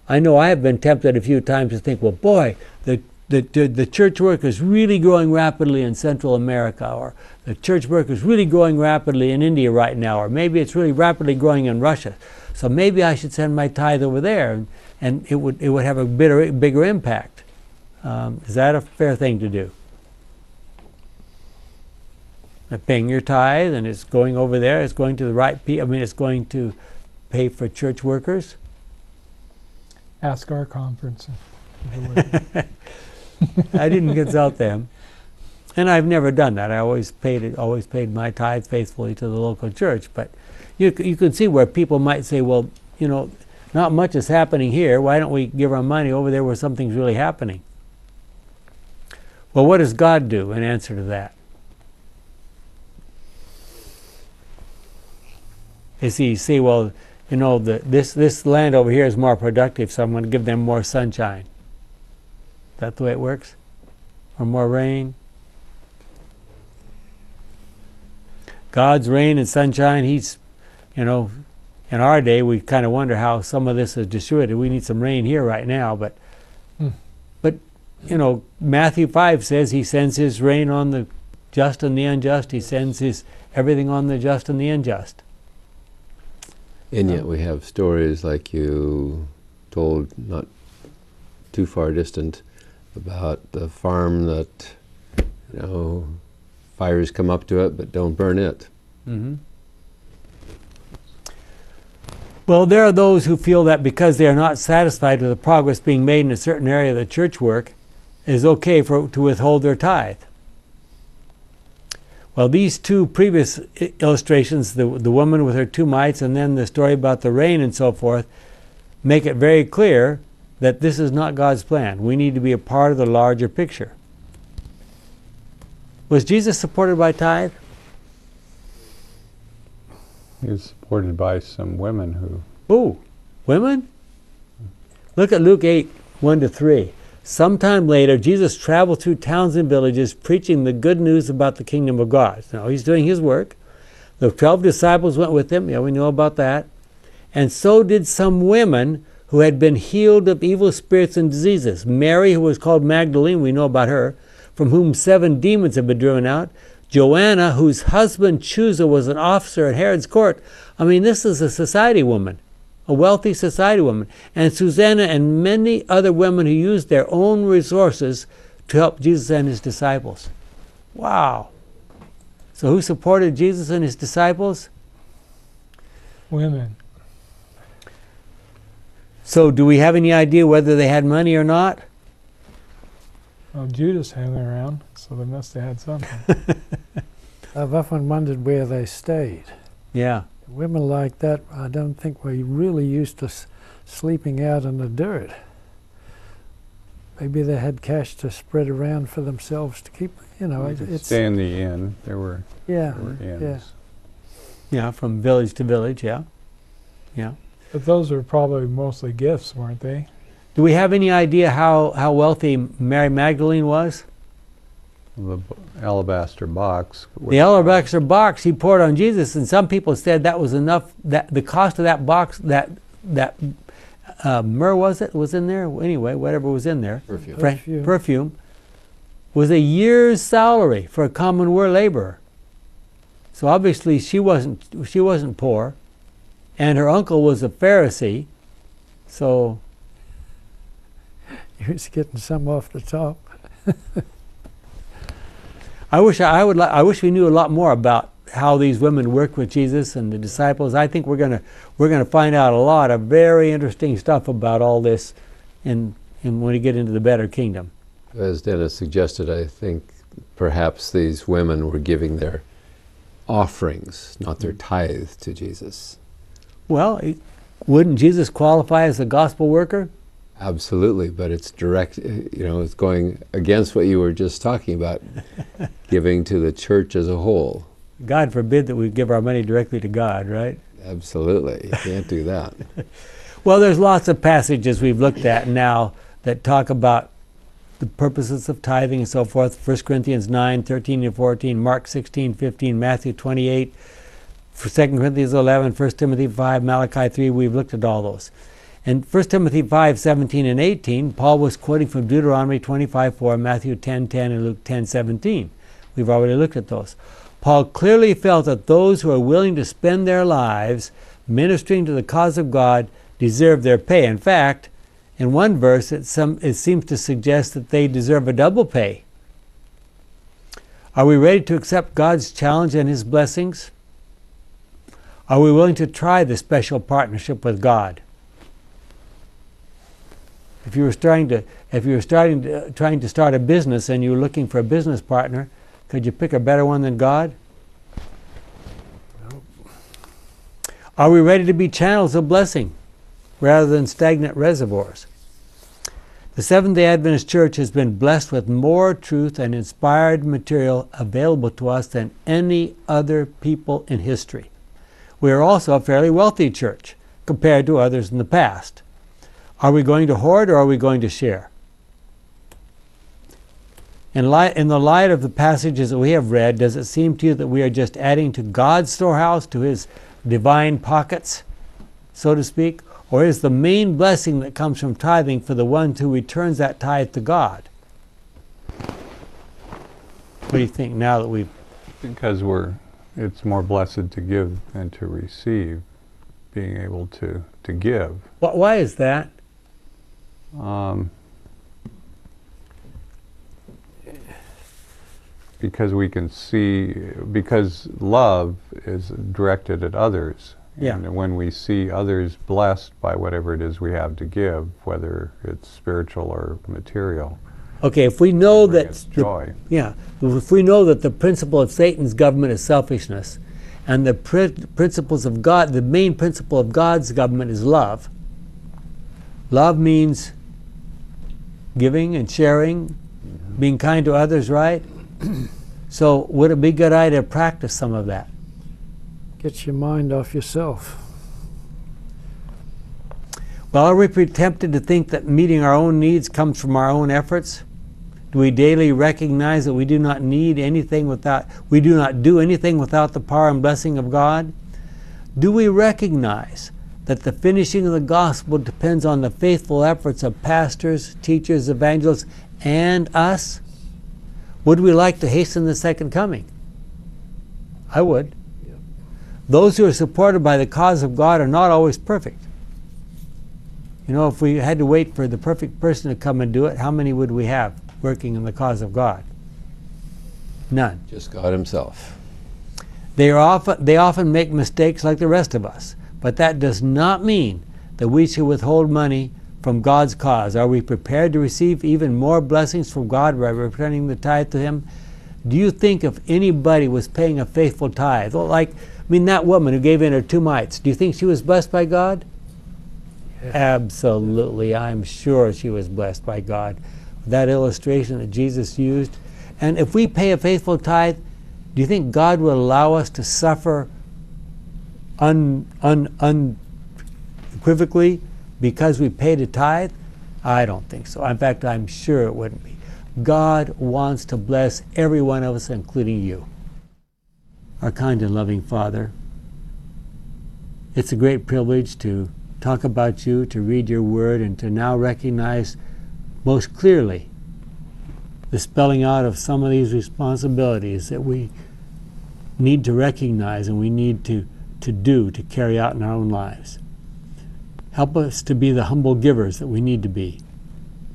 I know I have been tempted a few times to think, well, boy, the The, the, the church work is really growing rapidly in Central America, or the church work is really growing rapidly in India right now, or maybe it's really rapidly growing in Russia. So maybe I should send my tithe over there, and, and it would it would have a bigger, bigger impact. Um, is that a fair thing to do? You're paying your tithe, and it's going over there, it's going to the right people, I mean, it's going to pay for church workers. Ask our conference. I didn't consult them, and I've never done that. I always paid it, always paid my tithe faithfully to the local church. But you you can see where people might say, well, you know, not much is happening here. Why don't we give our money over there where something's really happening? Well, what does God do in answer to that? Is He say, well, you know, the, this, this land over here is more productive, so I'm going to give them more sunshine. Is that the way it works? Or more rain? God's rain and sunshine, he's, you know, in our day we kind of wonder how some of this is distributed. We need some rain here right now, but, mm. but you know, Matthew five says he sends his rain on the just and the unjust. He sends his everything on the just and the unjust. And yet we have stories like you told not too far distant about the farm that, you know, fires come up to it but don't burn it. Mm-hmm. Well, there are those who feel that because they are not satisfied with the progress being made in a certain area of the church work, it is okay for, to withhold their tithe. Well, these two previous illustrations, the, the woman with her two mites and then the story about the rain and so forth, make it very clear that this is not God's plan. We need to be a part of the larger picture. Was Jesus supported by tithe? He was supported by some women who... Ooh, women? Look at Luke eight, one to three. Sometime later, Jesus traveled through towns and villages preaching the good news about the kingdom of God. Now, he's doing his work. The twelve disciples went with him. Yeah, we know about that. And so did some women who had been healed of evil spirits and diseases. Mary, who was called Magdalene, we know about her, from whom seven demons had been driven out. Joanna, whose husband Chusa was an officer at Herod's court. I mean, this is a society woman, a wealthy society woman, and Susanna and many other women who used their own resources to help Jesus and his disciples. Wow. So who supported Jesus and his disciples? Women. So do we have any idea whether they had money or not? Well, Judas hung around, so they must have had something. I've often wondered where they stayed. Yeah. Women like that, I don't think we're really used to s sleeping out in the dirt. Maybe they had cash to spread around for themselves to keep, you know. It, it's stay in the inn. There were, yeah, there were inns. Yeah. Yeah, from village to village, yeah. Yeah. But those were probably mostly gifts, weren't they? Do we have any idea how, how wealthy Mary Magdalene was? The alabaster box. The alabaster box he poured on Jesus, and some people said that was enough, that the cost of that box, that that uh, myrrh was it, was in there? Anyway, whatever was in there. Perfume. Perfume. Perfume was a year's salary for a common war laborer. So obviously she wasn't, she wasn't poor, and her uncle was a Pharisee, so... He was getting some off the top. I wish I would. I wish we knew a lot more about how these women worked with Jesus and the disciples. I think we're gonna we're gonna find out a lot of very interesting stuff about all this, and and when we get into the better kingdom. As Dennis suggested, I think perhaps these women were giving their offerings, not their tithe, to Jesus. Well, wouldn't Jesus qualify as a gospel worker? Absolutely, but it's direct, you know, it's going against what you were just talking about, giving to the church as a whole. God forbid that we give our money directly to God, right? Absolutely, you can't do that. Well, there's lots of passages we've looked at now that talk about the purposes of tithing and so forth. First Corinthians nine, thirteen and fourteen, Mark sixteen, fifteen, Matthew twenty-eight, Second Corinthians eleven, First Timothy five, Malachi three, we've looked at all those. In First Timothy five, seventeen and eighteen, Paul was quoting from Deuteronomy twenty-five, four, Matthew ten, ten, and Luke ten, seventeen. We've already looked at those. Paul clearly felt that those who are willing to spend their lives ministering to the cause of God deserve their pay. In fact, in one verse, it, some, it seems to suggest that they deserve a double pay. Are we ready to accept God's challenge and his blessings? Are we willing to try the special partnership with God? If you were starting to, if you were starting to, trying to start a business and you were looking for a business partner, could you pick a better one than God? No. Are we ready to be channels of blessing rather than stagnant reservoirs? The Seventh-day Adventist Church has been blessed with more truth and inspired material available to us than any other people in history. We are also a fairly wealthy church, compared to others in the past. Are we going to hoard or are we going to share? In, light, in the light of the passages that we have read, does it seem to you that we are just adding to God's storehouse, to His divine pockets, so to speak? Or is the main blessing that comes from tithing for the one who returns that tithe to God? What do you think now that we've... Because we're, it's more blessed to give than to receive, being able to, to give. What, why is that? Um, because we can see, because love is directed at others. Yeah. And when we see others blessed by whatever it is we have to give, whether it's spiritual or material. Okay, if we know that the, joy. Yeah, if we know that the principle of Satan's government is selfishness, and the pr principles of God, the main principle of God's government is love. Love means giving and sharing, mm-hmm. being kind to others, right? So would it be a good idea to practice some of that? Get your mind off yourself. Well, are we tempted to think that meeting our own needs comes from our own efforts? Do we daily recognize that we do not need anything without, we do not do anything without the power and blessing of God? Do we recognize that the finishing of the gospel depends on the faithful efforts of pastors, teachers, evangelists, and us? Would we like to hasten the second coming? I would. Those who are supported by the cause of God are not always perfect. You know, if we had to wait for the perfect person to come and do it, how many would we have working in the cause of God? None. Just God Himself. They are often, they often make mistakes like the rest of us, but that does not mean that we should withhold money from God's cause. Are we prepared to receive even more blessings from God by returning the tithe to Him? Do you think if anybody was paying a faithful tithe, well, like I mean, that woman who gave in her two mites, do you think she was blessed by God? Yeah. Absolutely, I'm sure she was blessed by God. That illustration that Jesus used. And if we pay a faithful tithe, do you think God will allow us to suffer un, un, unequivocally because we paid a tithe? I don't think so. In fact, I'm sure it wouldn't be. God wants to bless every one of us, including you. Our kind and loving Father, it's a great privilege to talk about you, to read your word, and to now recognize most clearly the spelling out of some of these responsibilities that we need to recognize and we need to, to do, to carry out in our own lives. Help us to be the humble givers that we need to be,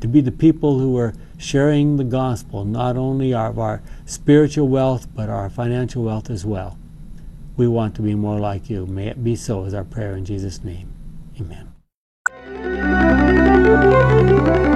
to be the people who are sharing the gospel, not only of our spiritual wealth, but our financial wealth as well. We want to be more like you. May it be so, is our prayer in Jesus' name. Amen.